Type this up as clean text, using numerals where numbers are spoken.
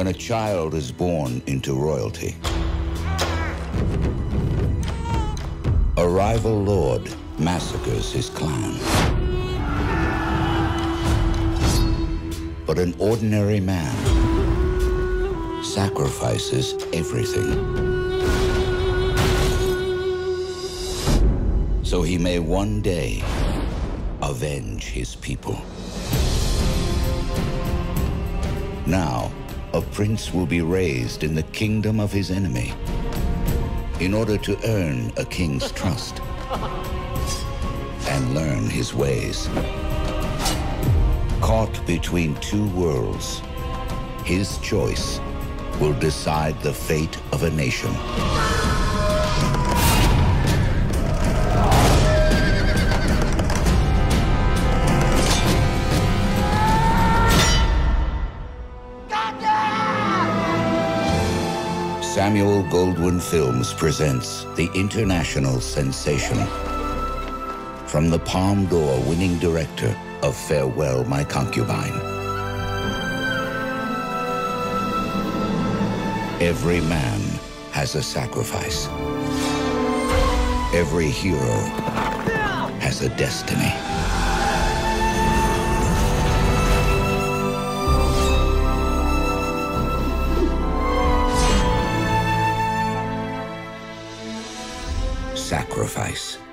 when a child is born into royalty. A rival lord massacres his clan. But an ordinary man sacrifices everything so he may one day avenge his people. Now, a prince will be raised in the kingdom of his enemy in order to earn a king's trust and learn his ways. Caught between two worlds, his choice will decide the fate of a nation. Samuel Goldwyn Films presents the international sensation from the Palme d'Or winning director of Farewell My Concubine. Every man has a sacrifice. Every hero has a destiny. Sacrifice.